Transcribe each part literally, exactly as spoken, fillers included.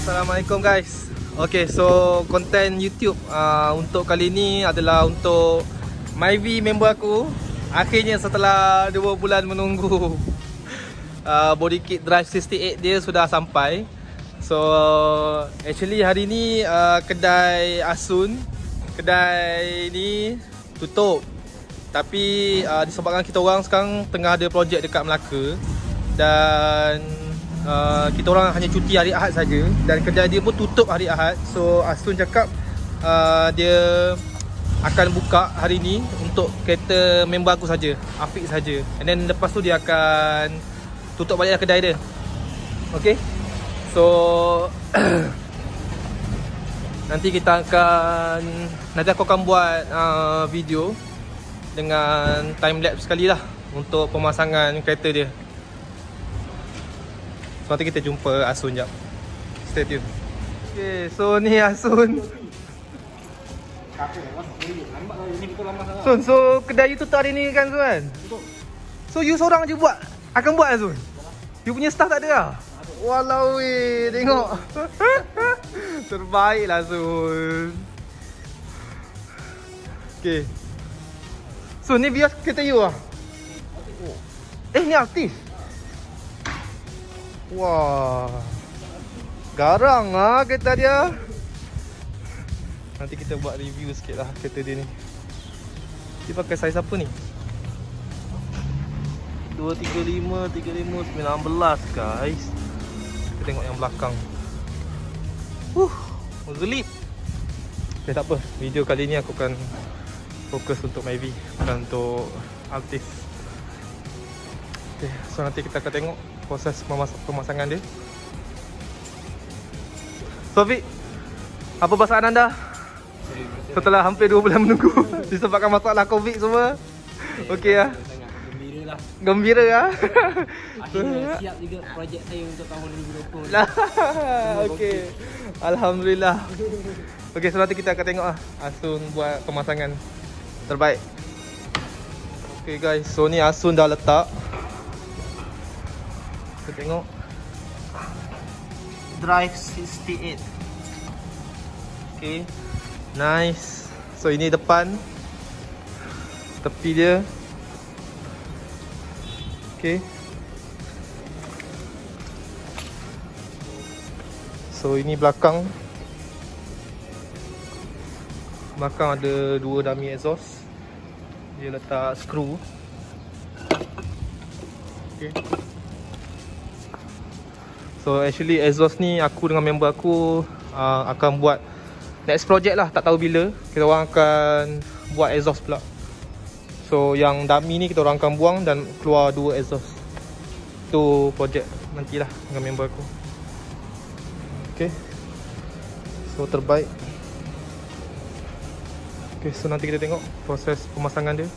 Assalamualaikum guys. Okay, so konten YouTube uh, untuk kali ni adalah untuk Myvi member aku. Akhirnya setelah dua bulan menunggu, uh, body kit Drive enam puluh lapan dia sudah sampai. So actually hari ni uh, kedai Ah Soon, kedai ni tutup. Tapi uh, disebabkan kita orang sekarang tengah ada projek dekat Melaka, dan Uh, kita orang hanya cuti hari Ahad saja, dan kedai dia pun tutup hari Ahad. So Ah Soon cakap uh, dia akan buka hari ni untuk kereta member aku saja, Afiq saja. And then lepas tu dia akan tutup balik kedai dia. Okay, so nanti kita akan, nanti aku akan buat uh, video dengan time lapse sekali lah untuk pemasangan kereta dia. Nanti kita jumpa Ah Soon sekejap. Stay tune. Okay, so ni Ah Soon. Soon, so kedai you tutup hari ni kan Soon? Tutup. So you seorang je buat, akan buat Ah Soon? You punya staff tak ada lah? Walau weh, tengok. Terbaik lah Soon. Okay, Soon ni bias kereta you lah? Eh ni aktif? Wah, garang lah kereta dia. Nanti kita buat review sikit lah kereta dia ni. Dia pakai saiz apa ni? dua tiga lima, tiga lima, sembilan belas guys. Kita tengok yang belakang. Huh, gelip. Okay, tak apa, video kali ni aku akan fokus untuk Myvi, bukan untuk artis. Okay, so nanti kita akan tengok proses pemasangan dia. Sofi, apa perasaan anda setelah hampir dua bulan menunggu disebabkan masalah Covid semua? Okey lah. Gembira lah. Gembira lah. Akhirnya siap juga projek saya untuk tahun dua ribu dua puluh. Okey, alhamdulillah. Okey, so nanti kita akan tengok lah Ah Soon buat pemasangan terbaik. Okey guys, so ni Ah Soon dah letak. Kita tengok Drive enam puluh lapan. Okay, nice. So ini depan, tepi dia. Okay, so ini belakang. Belakang ada dua dummy exhaust. Dia letak skru. Okay, so actually exhaust ni aku dengan member aku uh, akan buat next project lah, tak tahu bila. Kita orang akan buat exhaust pula. So yang dummy ni kita orang akan buang dan keluar dua exhaust. Tu project nantilah dengan member aku. Okay, so terbaik. Okay, so nanti kita tengok proses pemasangan dia.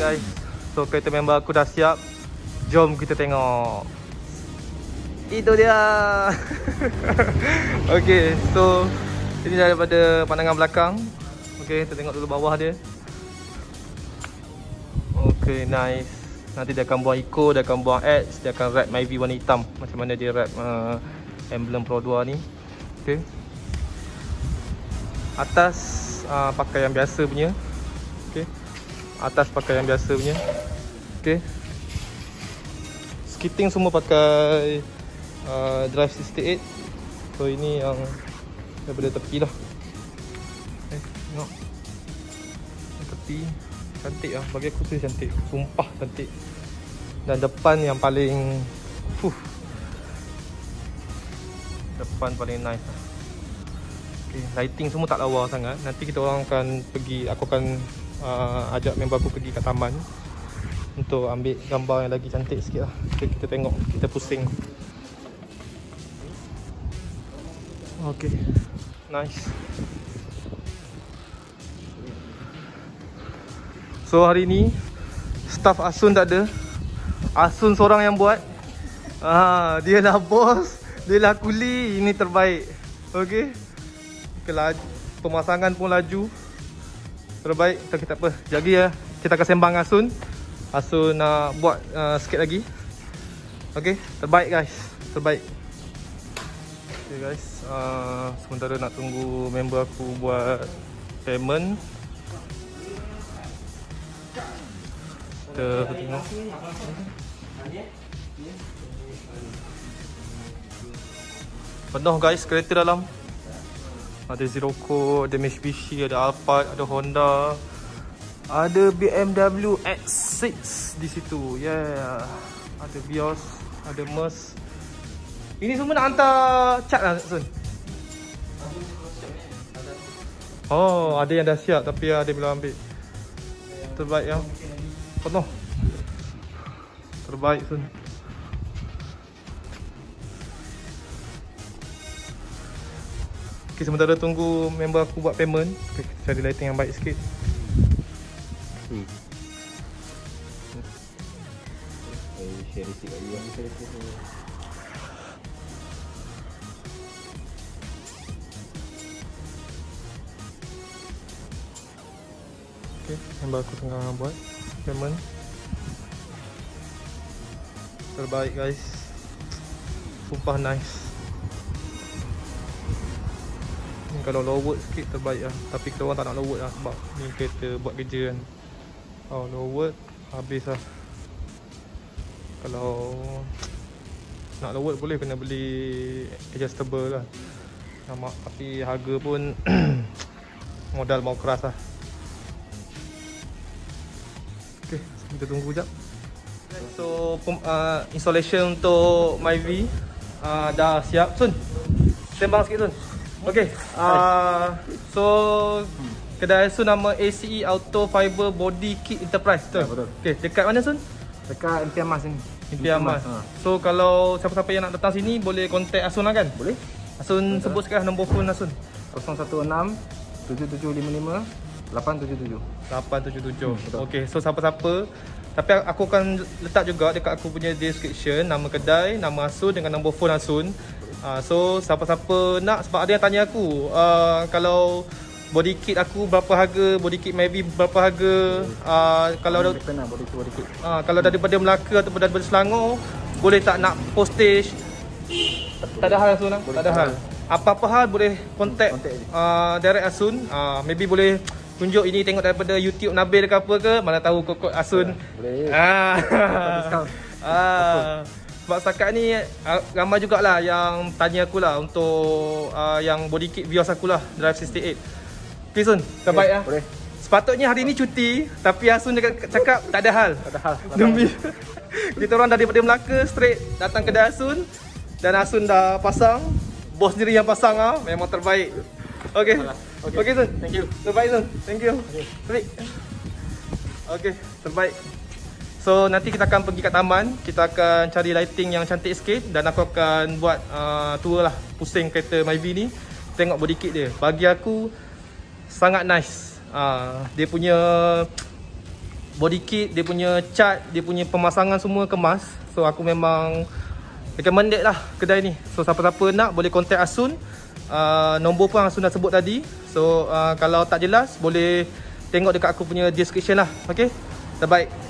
Guys, so kereta member aku dah siap. Jom kita tengok. Itu dia. Okay, so ini daripada pandangan belakang. Okay, kita tengok dulu bawah dia. Okay, nice. Nanti dia akan buang eco, dia akan buang ads, dia akan wrap Myvi warna hitam. Macam mana dia wrap uh, emblem Perodua ni. Okay, atas uh, pakai yang biasa punya. Okay, atas pakai yang biasa punya. Okay, skiting semua pakai uh, Drive enam puluh lapan. So ini yang daripada tepi lah. Eh, tengok tepi, cantik lah. Bagi aku tu cantik, sumpah cantik. Dan depan yang paling fuh, depan paling nice lah. Okay, lighting semua tak lawa sangat. Nanti kita orang akan pergi, aku akan Uh, ajak member aku pergi kat taman untuk ambil gambar yang lagi cantik sikit lah. Okay, kita tengok, kita pusing. Okay, nice. So hari ni staff Ah Soon tak ada, Ah Soon seorang yang buat. Ah, dia lah bos, dia lah kuli, ini terbaik. Okey. Pemasangan pun laju. Terbaik, tapi tak apa. Jadi ya, kita akan sembang Ah Soon. Ah Soon nak buat uh, sikit lagi. Okey, terbaik guys. Terbaik. Okey guys, uh, sementara nak tunggu member aku buat payment. Kita tengok. Penuh guys kereta dalam. Ada Ziroko, ada Mitsubishi, ada Alphard, ada Honda. Ada B M W X six di situ. Yeah. Ada Vios, ada Merc. Ini semua nak hantar cat lah Sun. Oh, ada yang dah siap tapi ada belum ambil. Terbaik ya. Penuh. Terbaik Sun. Okay, sementara tunggu member aku buat payment. Okay, cari lighting yang baik sikit. Hmm. Okay, member aku tengah buat payment. Terbaik guys. Sumpah nice. Kalau lower sikit terbaik lah, tapi kita orang tak nak lower lah sebab ni kereta buat kerja kan. Oh, lower habis lah. Kalau nak lower boleh kena beli adjustable lah. Nampak, tapi harga pun modal mau keras lah. Ok, kita tunggu sekejap. So uh, installation untuk Myvi uh, dah siap. Sun, sembang sikit Sun. Okey, uh, so kedai Sun nama A C E Auto Fiber Body Kit Enterprise tu. Ya, betul. Okey, dekat mana Sun? Dekat M P M A S ni. M P M A S. Ha. So kalau siapa-siapa yang nak datang sini boleh contact Ah Soon lah kan? Boleh. Ah Soon sebut sekali nombor phone Ah Soon. kosong satu enam tujuh tujuh lima lima lapan tujuh tujuh. lapan tujuh tujuh. Okey, so siapa-siapa, tapi aku akan letak juga dekat aku punya description nama kedai, nama Ah Soon dengan nombor phone Ah Soon. Uh, so siapa-siapa nak, sebab ada yang tanya aku uh, kalau body kit aku berapa harga, body kit Myvi berapa harga. uh, Kalau dah, body kit, body kit. Uh, kalau daripada Melaka atau daripada Selangor boleh tak nak postage? Tak ada hal Asun lah. Tak ada hal. Apa-apa hal boleh contact uh, direct Asun. uh, Maybe boleh tunjuk ini tengok daripada YouTube Nabil ke apa ke, mana tahu kod-kod Asun. Boleh. Ah. Ah. Sebab setakat ni ramai jugalah yang tanya aku lah untuk uh, yang body kit Vios aku lah, Drive enam lapan. Okay Sun, terbaik lah. Boleh. Sepatutnya hari ni cuti, tapi Ah Soon cakap tak ada hal. Tak ada hal. Demi. Kita orang daripada Melaka straight datang kedai Ah Soon. Dan Ah Soon dah pasang. Bos sendiri yang pasang lah. Memang terbaik. Okay. Okay, okay Sun. Thank you. Terbaik Sun. Thank you. Okay. Okay, terbaik. So nanti kita akan pergi kat taman, kita akan cari lighting yang cantik sikit dan aku akan buat uh, tour lah, pusing kereta Myvi ni, tengok body kit dia. Bagi aku sangat nice. Uh, dia punya body kit, dia punya cat, dia punya pemasangan semua kemas. So aku memang recommended lah kedai ni. So siapa-siapa nak boleh contact Ah Soon. Uh, nombor pun Ah Soon dah sebut tadi. So uh, kalau tak jelas boleh tengok dekat aku punya description lah. Okay, terbaik.